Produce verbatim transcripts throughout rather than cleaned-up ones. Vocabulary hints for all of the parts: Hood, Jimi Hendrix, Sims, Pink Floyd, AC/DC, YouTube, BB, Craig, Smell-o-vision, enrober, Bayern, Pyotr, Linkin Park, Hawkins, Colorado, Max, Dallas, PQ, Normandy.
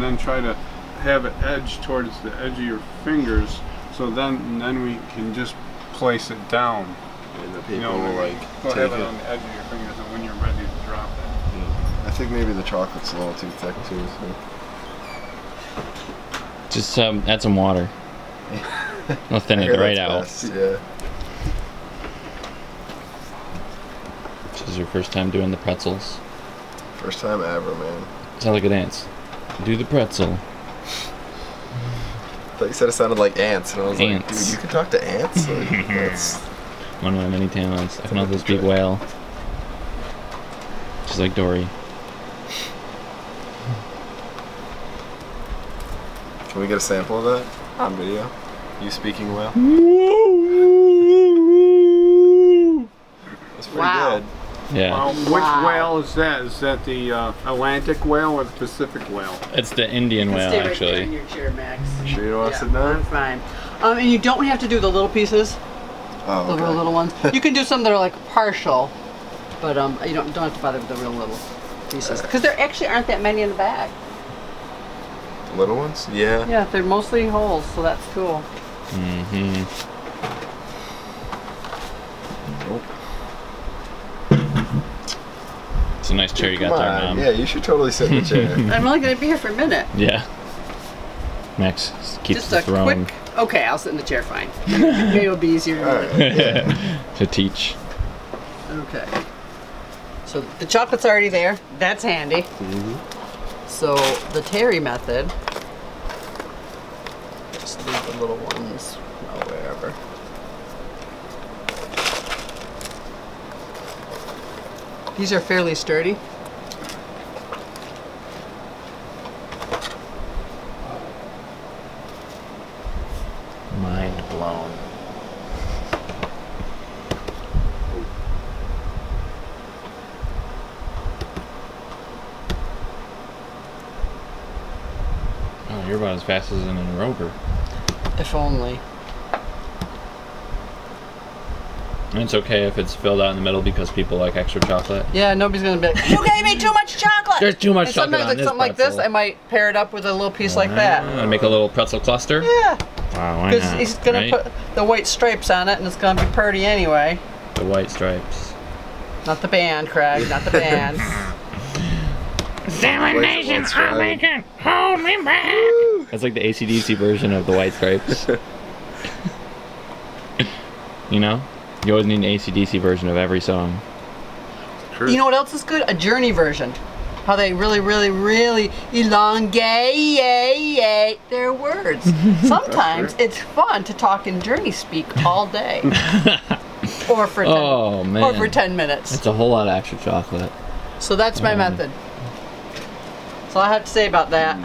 and then try to have it edge towards the edge of your fingers, so then then we can just place it down. And the paper you know, will like take have it, it on the edge of your fingers, and when you're ready to drop it. Yeah. I think maybe the chocolate's a little too thick too. So. Just um, add some water. I'll thin it right out. Best, yeah. This is your first time doing the pretzels. First time ever, man. Sounds like a dance. Do the pretzel. I thought you said it sounded like ants, and I was ants. like, dude, you can talk to ants? Like, that's one of my many talents. I can also speak whale. Just like Dory. Can we get a sample of that on video? You speaking whale? That's pretty wow. good. Yeah. Well, which wow. whale is that? Is that the uh, Atlantic whale or the Pacific whale? It's the Indian whale, stay right actually. There in your chair, Max. You sure you don't want to sit down? I'm fine. Um, and you don't have to do the little pieces. Oh. The okay. real little ones. You can do some that are like partial, but um, you don't don't have to bother with the real little pieces because there actually aren't that many in the bag. The little ones? Yeah. Yeah, they're mostly holes, so that's cool. Mm-hmm. It's a nice chair you got there, Mom. Yeah, you should totally sit in the chair. I'm only going to be here for a minute. Yeah. Max keeps the throne. Just a quick... Okay, I'll sit in the chair fine. Maybe it'll be easier right. yeah. to teach. Okay. So the chocolate's already there. That's handy. Mm-hmm. So the Terry method... Just leave the little ones well, wherever. These are fairly sturdy. Mind blown. Oh, you're about as fast as an enrober. If only. It's okay if it's filled out in the middle because people like extra chocolate. Yeah, nobody's gonna be like, you gave me too much chocolate! There's too much and chocolate sometimes on like this something pretzel. Like this, I might pair it up with a little piece wow. like that. And make a little pretzel cluster? Yeah. Wow, why not? He's gonna right? put the white stripes on it and it's gonna be pretty anyway. The white stripes. Not the band, Craig, not the band. Examination, I'm making, hold me back! That's like the A C D C version of the white stripes. You know? You always need an A C D C version of every song. True. You know what else is good? A Journey version. How they really, really, really elongate their words. Sometimes it's fun to talk in Journey speak all day. or for ten, oh, man. Or for ten minutes. It's a whole lot of extra chocolate. So that's my um. method. That's all I have to say about that.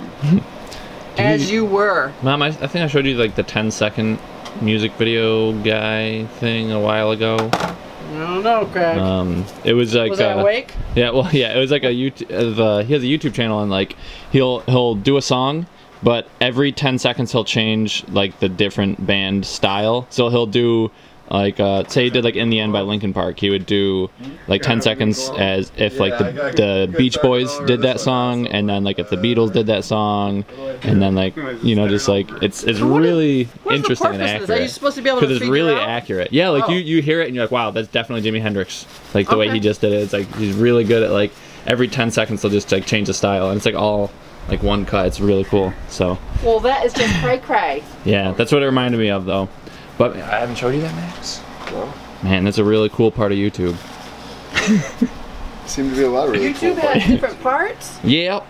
As you, you were. Mom, I, I think I showed you like the ten second music video guy thing a while ago. I don't know, Craig. Um, it was like was I uh, awake? Yeah, well, yeah, it was like a YouTube. Uh, he has a YouTube channel, and like he'll he'll do a song, but every ten seconds he'll change like the different band style. So he'll do like uh, say he did like In the End by Linkin Park. He would do like ten seconds as if like the, the Beach Boys did that song, and then like if the Beatles did that song. And then, like, you know, just like it's it's really interesting and accurate. Are you supposed to be able to figure it out? Because it's really accurate. Yeah, like you you hear it and you're like, wow, that's definitely Jimi Hendrix. Like the way he just did it. It's like he's really good at like every ten seconds they'll just like change the style, and it's like all like one cut. It's really cool. So. Well, that is just cray cray. Yeah, that's what it reminded me of though. But I haven't showed you that, Max. No. Man, that's a really cool part of YouTube. Seemed to be a lot of really cool parts. YouTube has different parts. Yep.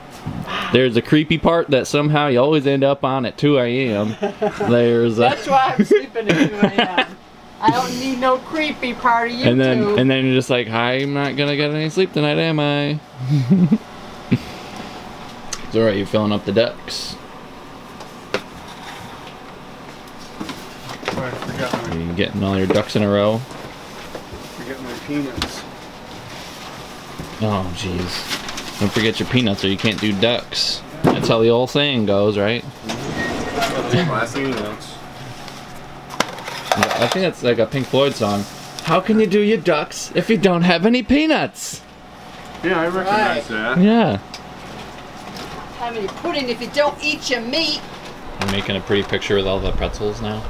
There's a creepy part that somehow you always end up on at two A M There's a that's why I'm sleeping at two A M I don't need no creepy part of YouTube. And then, and then you're just like, I'm not gonna get any sleep tonight, am I? It's alright, you're filling up the ducks. Oh, I forgot my... You're getting all your ducks in a row. I forgot my peanuts. Oh, jeez. Don't forget your peanuts or you can't do ducks. That's how the old saying goes, right? I think that's like a Pink Floyd song. How can you do your ducks if you don't have any peanuts? Yeah, I recognize right. that. Yeah. have any pudding if you don't eat your meat. I'm making a pretty picture with all the pretzels now.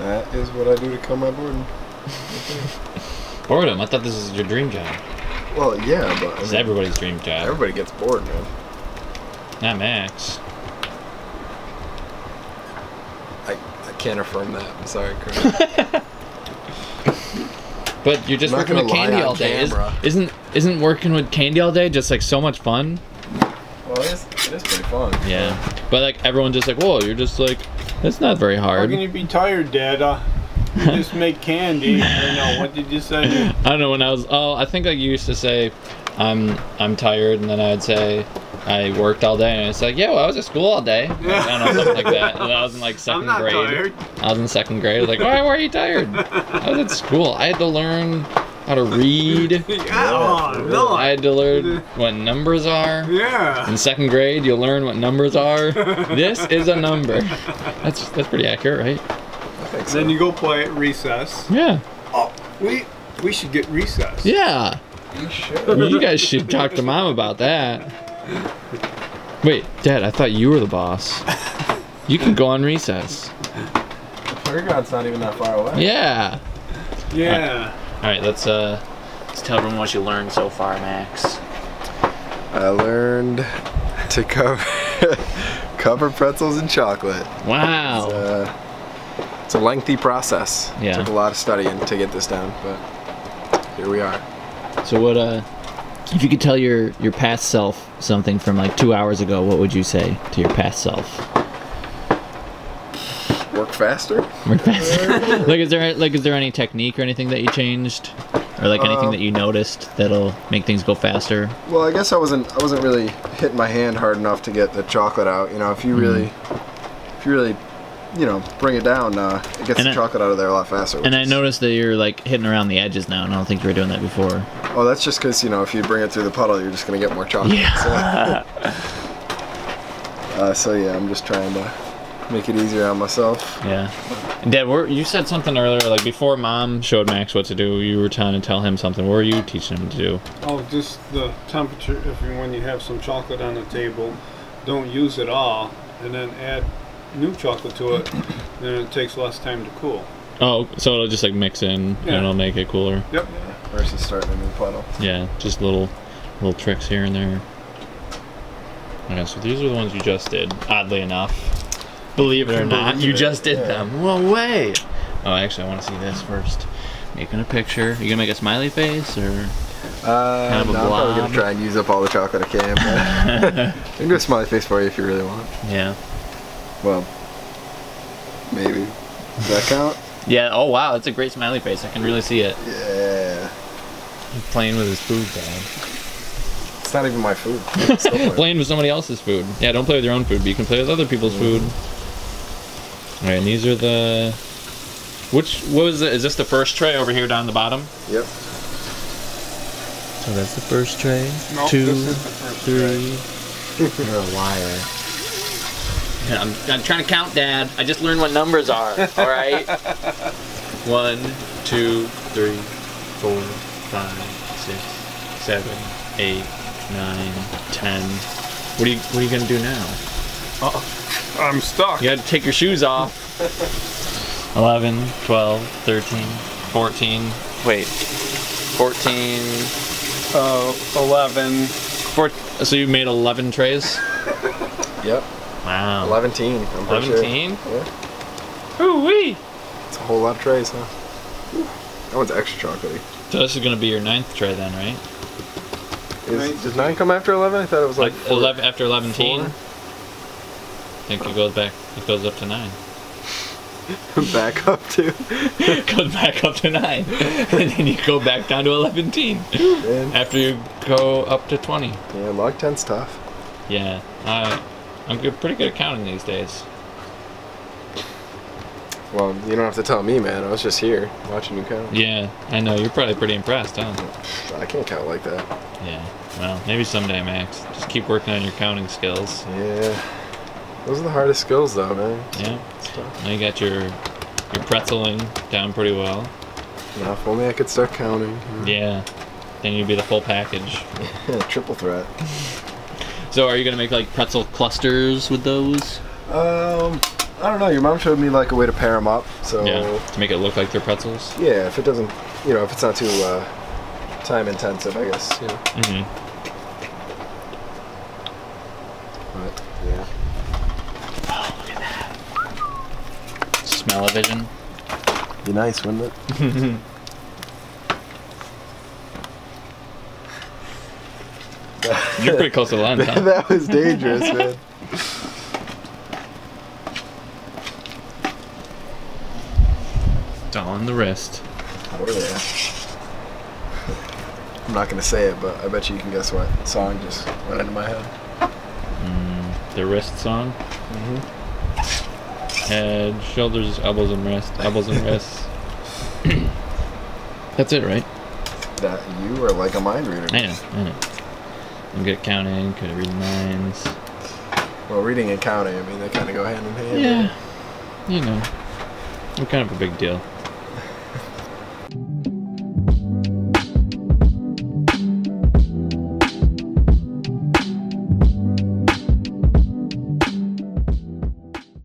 That is what I do to kill my boredom. Boredom? I thought this was your dream job. Well, yeah, but... I mean, it's everybody's dream job. Everybody gets bored, man. Not Max. I, I can't affirm that. I'm sorry, Craig. But you're just working with candy all day. Isn't, isn't isn't working with candy all day just like so much fun? Well, it is, it is pretty fun. Yeah. yeah. But like everyone just like, whoa, you're just like, that's not very hard. How can you be tired, Dad? Uh, you just make candy. I know. What did you say? I don't know. When I was, oh, I think I used to say, I'm I'm tired, and then I'd say, I worked all day, and it's like, yeah, well, I was at school all day. Like, I don't know, something like that. And I was in like second I'm not grade. Tired. I was in second grade. I was like, why, why are you tired? I was at school. I had to learn how to read. Yeah, oh, no. I had to learn what numbers are. Yeah. In second grade, you'll learn what numbers are. This is a number. That's that's pretty accurate, right? I think so. Then you go play at recess. Yeah. Oh, we we should get recess. Yeah. You should. Well, you guys should talk to Mom about that. Wait, Dad, I thought you were the boss. You can go on recess. Playground's not even that far away. Yeah. Yeah. All right, All right let's uh, let's tell everyone what you learned so far, Max. I learned to cover cover pretzels in chocolate. Wow. It's, uh, it's a lengthy process. Yeah. It took a lot of studying to get this down, but here we are. So what uh. If you could tell your, your past self something from like two hours ago, what would you say to your past self? Work faster. Work faster. Like, is there like is there any technique or anything that you changed, or like anything um, that you noticed that'll make things go faster? Well, I guess I wasn't I wasn't really hitting my hand hard enough to get the chocolate out. You know, if you mm-hmm. really, if you really. you know, bring it down, uh, it gets and the I, chocolate out of there a lot faster. And I is... noticed that you're, like, hitting around the edges now, and I don't think you were doing that before. Oh, that's just because, you know, if you bring it through the puddle, you're just going to get more chocolate. Yeah. So. uh, so, yeah, I'm just trying to make it easier on myself. Yeah. Dad, we're, you said something earlier, like, before Mom showed Max what to do, you were trying to tell him something. What were you teaching him to do? Oh, just the temperature. If you, when you have some chocolate on the table, don't use it all, and then add new chocolate to it, then it takes less time to cool. Oh, so it'll just like mix in, yeah. and it'll make it cooler. Yep. Yeah. Versus starting a new puddle. Yeah, just little, little tricks here and there. Okay, so these are the ones you just did. Oddly enough, believe it or not, you just did yeah. them. Well, wait. Oh, actually, I want to see this first. Making a picture. You gonna make a smiley face or? Uh, kind of no, a blob? I'm probably gonna try and use up all the chocolate I can. But I can do a smiley face for you if you really want. Yeah. Well, maybe. Does that count? Yeah. Oh wow, it's a great smiley face. I can really see it. Yeah. He's playing with his food, Dad. It's not even my food. Playing with somebody else's food. Yeah, don't play with your own food, but you can play with other people's mm. food. All right, and these are the. Which what was it? Is this the first tray over here down the bottom? Yep. So that's the first tray. Nope, Two, this is the first three. Tray. You're a liar. I'm, I'm trying to count, Dad. I just learned what numbers are, all right? One, two, three, four, five, six, seven, eight, nine, ten. What are you, what are you gonna do now? Uh-oh. I'm stuck. You gotta take your shoes off. eleven, twelve, thirteen, fourteen. Wait, fourteen. Uh, eleven. Four, so you made eleven trays? Yep. Wow. eleven. I'm eleven? Sure. Yeah. Ooh-wee! It's a whole lot of trays, huh? That one's extra chocolatey. So this is going to be your ninth tray then, right? Is, does nine come after eleven? I thought it was like, like eleven after eleven. I think it goes back. It goes up to nine. Back up to? Goes back up to nine. And then you go back down to eleven. After you go up to twenty. Yeah, log ten's tough. Yeah. Uh, I'm good, pretty good at counting these days. Well, you don't have to tell me, man. I was just here watching you count. Yeah, I know. You're probably pretty impressed, huh? I can't count like that. Yeah. Well, maybe someday, Max. Just keep working on your counting skills. Yeah. Those are the hardest skills, though, man. Yeah. Now you got your your pretzeling down pretty well. Now, if only I could start counting. Yeah. Then you'd be the full package. Triple threat. So are you gonna make like pretzel clusters with those? Um, I don't know. Your mom showed me like a way to pair them up. So yeah, to make it look like they're pretzels. Yeah, if it doesn't, you know, if it's not too uh, time intensive, I guess. You know. Mm-hmm. But, yeah. Oh, look at that. Smell-o-vision. Be nice, wouldn't it? You're pretty close to the line, huh? That was dangerous, man. Don the wrist. Oh, yeah. I'm not gonna say it, but I bet you you can guess what song just went into my head. The wrist song. Mm-hmm. Head, shoulders, elbows, and wrist. Elbows and wrists. That's it, right? That you are like a mind reader. I know. I know. I'm good at counting. Could read minds. Well, reading and counting, I mean, they kind of go hand in hand. Yeah. Right? You know, I'm kind of a big deal.